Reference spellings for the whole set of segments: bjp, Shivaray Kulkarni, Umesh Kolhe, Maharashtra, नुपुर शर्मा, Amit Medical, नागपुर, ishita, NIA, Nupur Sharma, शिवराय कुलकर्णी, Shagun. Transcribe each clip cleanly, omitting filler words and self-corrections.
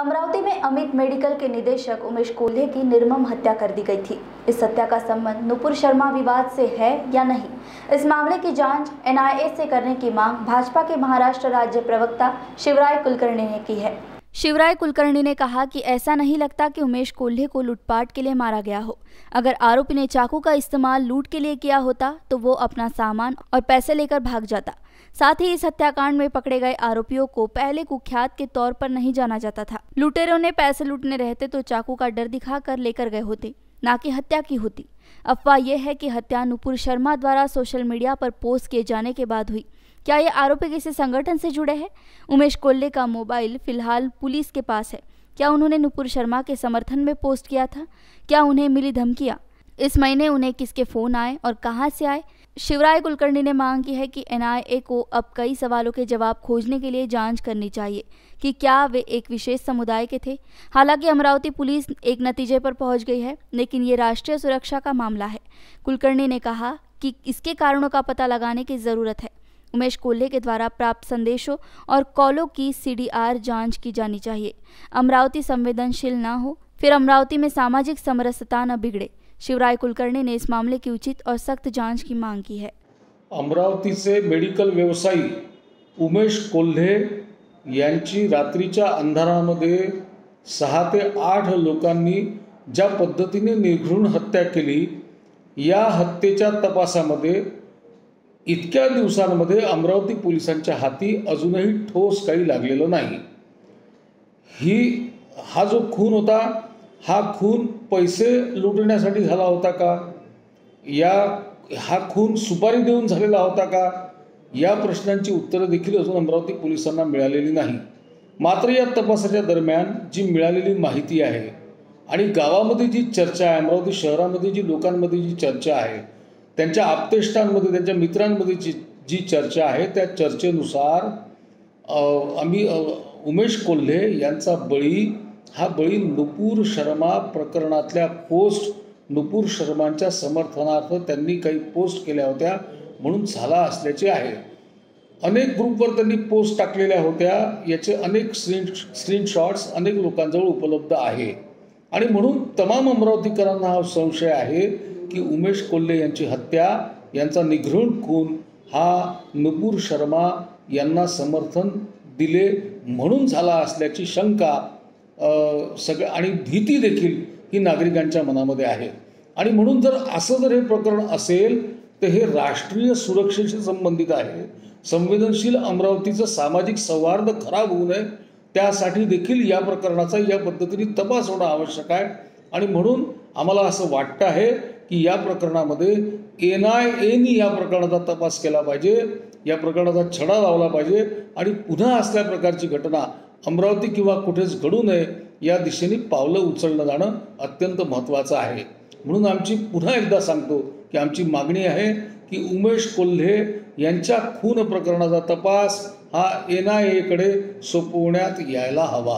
अमरावती में अमित मेडिकल के निदेशक उमेश कोल्हे की निर्मम हत्या कर दी गई थी। इस हत्या का संबंध नुपुर शर्मा विवाद से है या नहीं, इस मामले की जांच NIA से करने की मांग भाजपा के महाराष्ट्र राज्य प्रवक्ता शिवराय कुलकर्णी ने की है। शिवराय कुलकर्णी ने कहा कि ऐसा नहीं लगता कि उमेश कोल्हे को लूटपाट के लिए मारा गया हो। अगर आरोपी ने चाकू का इस्तेमाल लूट के लिए किया होता तो वो अपना सामान और पैसे लेकर भाग जाता। साथ ही इस हत्याकांड में पकड़े गए आरोपियों को पहले कुख्यात के तौर पर नहीं जाना जाता था। लुटेरों ने पैसे लूटने रहते तो चाकू का डर दिखाकर लेकर गए होते, ना कि हत्या की होती। अफवाह यह है कि हत्या नुपुर शर्मा द्वारा सोशल मीडिया पर पोस्ट किए जाने के बाद हुई। क्या ये आरोपी किसी संगठन से जुड़े हैं? उमेश कोल्हे का मोबाइल फिलहाल पुलिस के पास है। क्या उन्होंने नुपुर शर्मा के समर्थन में पोस्ट किया था? क्या उन्हें मिली धमकियां? इस महीने उन्हें किसके फोन आए और कहां से आए? शिवराय कुलकर्णी ने मांग की है कि NIA को अब कई सवालों के जवाब खोजने के लिए जांच करनी चाहिए कि क्या वे एक विशेष समुदाय के थे। हालांकि अमरावती पुलिस एक नतीजे पर पहुंच गई है, लेकिन ये राष्ट्रीय सुरक्षा का मामला है। कुलकर्णी ने कहा कि इसके कारणों का पता लगाने की जरूरत है। उमेश कोल्हे के द्वारा प्राप्त संदेशों और कॉलों की CDR जांच की जानी चाहिए। अमरावती संवेदनशील ना हो, फिर अमरावती में सामाजिक समरसता न बिगड़े। शिवराय कुलकर्णी ने इस मामले की उचित और सख्त जांच की मांग की है। अमरावती से मेडिकल व्यवसायी उमेश कोल्हे यांची रात्रीच्या अंधारामध्ये 6 ते 8 लोकांनी ज्या पद्धतीने निर्घृण हत्या केली, या हत्येच्या तपासामध्ये इतक्या दिवसांमध्ये अमरावती पोलिसांच्या हाती अजूनही ठोस काही लागलेलं नाही। हा जो खून होता, हा खून पैसे लुटण्यासाठी झाला होता का, या हा खून सुपारी देऊन झालेला होता का, या प्रश्नांची उत्तरे देखील अजून अमरावती पोलिसांना मिळालेली नाही। मात्र या तपासाच्या दरम्यान जी मिळालेली माहिती आहे आणि गावामध्ये जी चर्चा आहे, अमरावती शहरामध्ये जी लोकांमध्ये जी चर्चा आहे, त्यांच्या आप्तेष्टांमध्ये त्यांच्या मित्रांमध्ये जी चर्चा आहे, त्या चर्चेनुसार आम्ही उमेश कोल्हे यांचा बळी हा बळी नुपूर शर्मा प्रकरणातल्या पोस्ट नुपूर शर्मांच्या समर्थनार्थ त्यांनी काही पोस्ट केल्या होत्या म्हणून झाला असल्याचे आहे। अनेक ग्रुपवर त्यांनी पोस्ट टाकलेल्या होत्या, याचे अनेक स्क्रीनशॉट्स अनेक लोकांजवळ उपलब्ध आहे आणि म्हणून तमाम अमरावतीकरांना हा संशय आहे की उमेश कोल्हे यांची हत्या, यांचा निघृण खून हा नुपूर शर्मा यांना समर्थन दिले म्हणून झाला असल्याची शंका सगळं आणि भीती देखील ही नागरिकांच्या मनामध्ये आहे। आणि म्हणून जर असं जर हे प्रकरण असेल तर हे राष्ट्रीय सुरक्षेशी संबंधित आहे। संवेदनशील अमरावतीचं सामाजिक सौहार्द खराब होऊ नये त्यासाठी देखील या प्रकरणाचा या पद्धतीने तपास होणं आवश्यक आहे आणि म्हणून आम्हाला असं वाटतं आहे की या प्रकरणामध्ये NIAने या प्रकरणाचा तपास केला पाहिजे, या प्रकरणाचा छडा लावला पाहिजे आणि पुन्हा असल्या प्रकारची घटना अमरावती किंवा कुठेच घडू नये या दिशेने पावलं उचलणं जाणं अत्यंत महत्त्वाचं आहे। म्हणून आमची पुन्हा एकदा सांगतो की आमची मागणी आहे की उमेश कोल्हे यांच्या खून प्रकरणाचा तपास हा NIAकडे सोपवण्यात यायला हवा।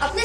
अपने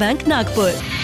Bank, Nagpur।